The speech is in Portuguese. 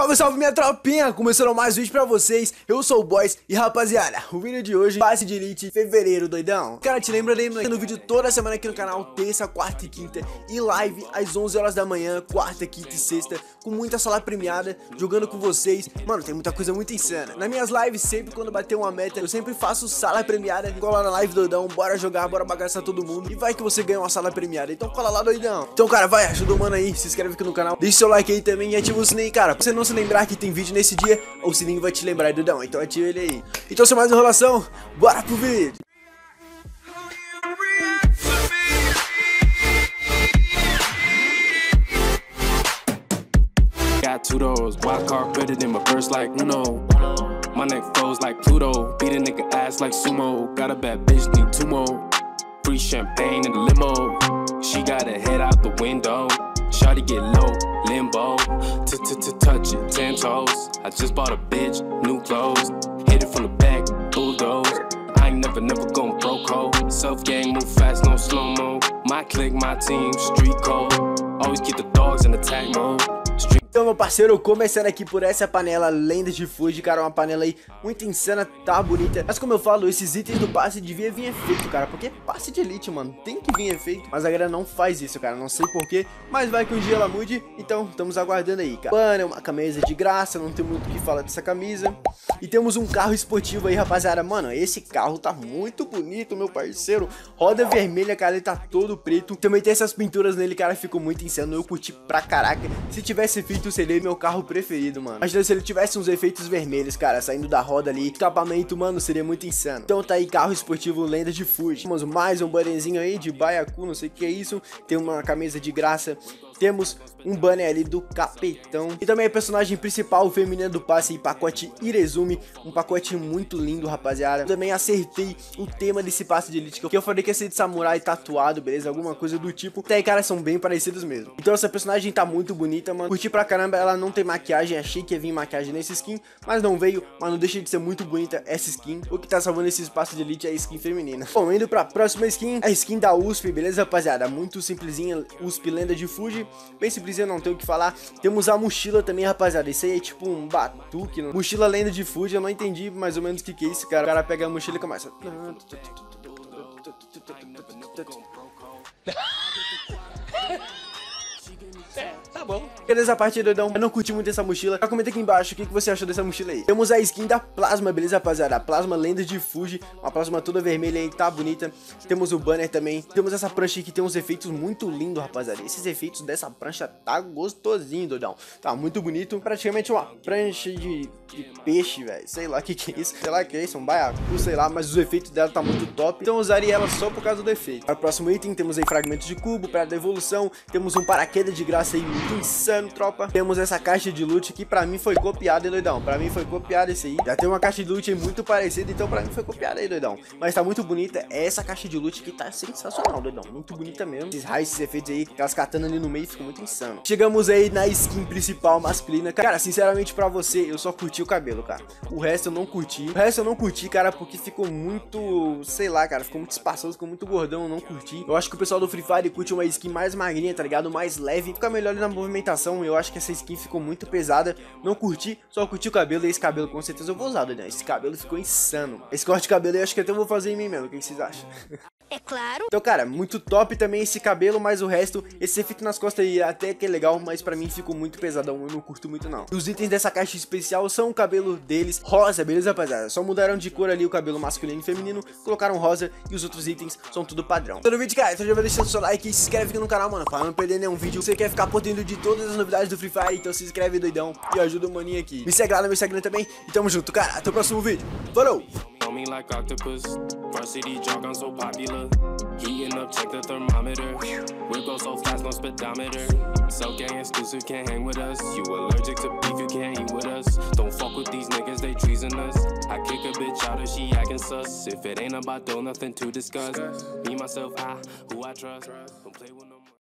Salve, salve minha tropinha! Começando mais vídeo pra vocês, eu sou o Boss e rapaziada, o vídeo de hoje, passe de elite, fevereiro, doidão. Cara, te lembra, no vídeo toda semana aqui no canal, terça, quarta e quinta, e live às 11 horas da manhã, quarta, quinta e sexta, com muita sala premiada, jogando com vocês. Mano, tem muita coisa muito insana. Nas minhas lives, sempre quando bater uma meta, eu sempre faço sala premiada, cola na live, doidão, bora jogar, bora bagaçar todo mundo, e vai que você ganha uma sala premiada, então cola lá, doidão. Então, cara, vai, ajuda o mano aí, se inscreve aqui no canal, deixa seu like aí também e ativa o sininho, cara, pra você não se lembrar que tem vídeo nesse dia, o sininho vai te lembrar, doidão, então ativa ele aí. Então sem mais enrolação, bora pro vídeo. Got two doors, my car better than my purse like Uno. My neck flows like Pluto, beat a nigga ass like sumo. Got a bad bitch, need two more. Free champagne in the limo. She got her head out the window. Shawty get low, limbo, touch it, 10 toes. I just bought a bitch, new clothes. Hit it from the back, bulldoze. I ain't never gon' broke ho. Self gang, move fast, no slow-mo. My clique, my team, street code. Always keep the dogs in attack mode. Então, meu parceiro, começando aqui por essa panela Lendas de Fuji, cara, uma panela aí muito insana, tá bonita. Mas como eu falo, esses itens do passe devia vir efeito, cara, porque é passe de elite, mano, tem que vir efeito. Mas a galera não faz isso, cara, não sei porquê, mas vai que um dia ela mude, então estamos aguardando aí, cara. Mano, é uma camisa de graça, não tem muito o que falar dessa camisa. E temos um carro esportivo aí, rapaziada, mano, esse carro tá muito bonito, meu parceiro. Roda vermelha, cara, ele tá todo preto. Também tem essas pinturas nele, cara, ficou muito insano, eu curti pra caraca. Se tivesse feito seria meu carro preferido, mano. Imagina se ele tivesse uns efeitos vermelhos, cara, saindo da roda ali. Escapamento, mano, seria muito insano. Então tá aí, carro esportivo Lenda de Fuji. Temos mais um bannerzinho aí de Baiacu, não sei o que é isso. Tem uma camisa de graça. Temos um banner ali do Capetão. E também a personagem principal feminina do passe, pacote Irezumi. Um pacote muito lindo, rapaziada. Eu também acertei o tema desse passe de elite, que eu falei que ia ser de samurai tatuado, beleza? Alguma coisa do tipo. Até aí, cara, são bem parecidos mesmo. Então essa personagem tá muito bonita, mano. Curti pra caramba, ela não tem maquiagem. Achei que ia vir maquiagem nesse skin, mas não veio. Mas não deixa de ser muito bonita essa skin. O que tá salvando esse passe de elite é a skin feminina. Bom, indo pra próxima skin, a skin da USP, beleza, rapaziada? Muito simplesinha, USP Lenda de Fuji. Bem simplesinho, não tenho o que falar. Temos a mochila também, rapaziada. Isso aí é tipo um batuque, não? Mochila Lenda de Fuji, eu não entendi mais ou menos o que é isso, cara. O cara pega a mochila e começa. É, tá bom. Beleza, a parte, doidão. Eu não curti muito essa mochila. Já comenta aqui embaixo o que você achou dessa mochila aí. Temos a skin da Plasma, beleza, rapaziada? A Plasma Lendas de Fuji. Uma Plasma toda vermelha aí, tá bonita. Temos o banner também. Temos essa prancha aqui que tem uns efeitos muito lindos, rapaziada. Esses efeitos dessa prancha tá gostosinho, doidão. Tá muito bonito. Praticamente uma prancha de peixe, velho. Sei lá o que é isso. Sei lá o que é isso, um baiacu, sei lá. Mas os efeitos dela tá muito top. Então eu usaria ela só por causa do efeito. Para o próximo item, temos aí fragmentos de cubo, para devolução. Temos um paraquedas de graça. Aí, muito insano, tropa. Temos essa caixa de loot que pra mim foi copiada, hein, doidão. Pra mim foi copiada esse aí. Já tem uma caixa de loot aí muito parecida, então pra mim foi copiada aí, doidão. Mas tá muito bonita essa caixa de loot que tá sensacional, doidão. Muito bonita mesmo. Esses raios, esses efeitos aí, aquelas katanas ali no meio, ficou muito insano. Chegamos aí na skin principal masculina. Cara, sinceramente pra você, eu só curti o cabelo, cara. O resto eu não curti. O resto eu não curti, cara, porque ficou muito, sei lá, cara, ficou muito espaçoso, ficou muito gordão, eu não curti. Eu acho que o pessoal do Free Fire curte uma skin mais magrinha, tá ligado? Mais leve. Fica melhor na movimentação, eu acho que essa skin ficou muito pesada, não curti, só curti o cabelo, e esse cabelo com certeza eu vou usar, doidão, esse cabelo ficou insano, esse corte de cabelo eu acho que até eu vou fazer em mim mesmo, o que vocês acham? É claro. Então, cara, muito top também esse cabelo, mas o resto, esse efeito nas costas aí até que é legal, mas pra mim ficou muito pesadão, eu não curto muito não. E os itens dessa caixa especial são o cabelo deles rosa, beleza, rapaziada? Só mudaram de cor ali o cabelo masculino e feminino, colocaram rosa e os outros itens são tudo padrão. Todo vídeo, cara, então já vai deixando seu like e se inscreve aqui no canal, mano, pra não perder nenhum vídeo. Você quer ficar por dentro de todas as novidades do Free Fire, então se inscreve, doidão, e ajuda o maninho aqui. Me segue lá no meu Instagram também e tamo junto, cara. Até o próximo vídeo. Falou! Me like octopus, varsity jog on so popular. Heating up, check the thermometer. We go so fast, no speedometer. So gang exclusive, can't hang with us. You allergic to beef, you can't eat with us. Don't fuck with these niggas, they treason us. I kick a bitch out if she acting sus. If it ain't about dough, nothing to discuss. Me, myself, I, who I trust. Don't play with no